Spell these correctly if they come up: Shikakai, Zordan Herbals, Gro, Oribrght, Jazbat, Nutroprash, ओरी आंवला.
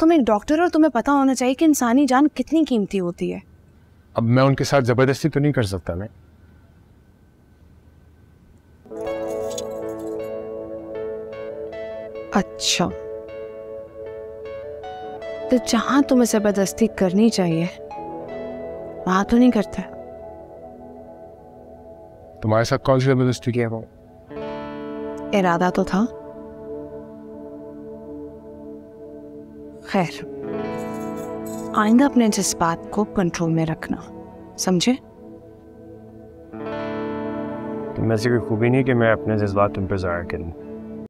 तुम एक डॉक्टर हो, तुम्हें पता होना चाहिए कि इंसानी जान कितनी कीमती होती है। अब मैं उनके साथ जबरदस्ती तो नहीं कर सकता। मैं अच्छा, तो जहां तुम्हें जबरदस्ती करनी चाहिए वहां तो नहीं करता। तुम्हारे साथ कौन सी जबरदस्ती किया? इरादा तो था। खैर, आइंदा अपने जज्बात को कंट्रोल में रखना, समझे? तुम ऐसी कोई खूबी नहीं कि मैं अपने जज्बात तुम पर जाहिर करूं।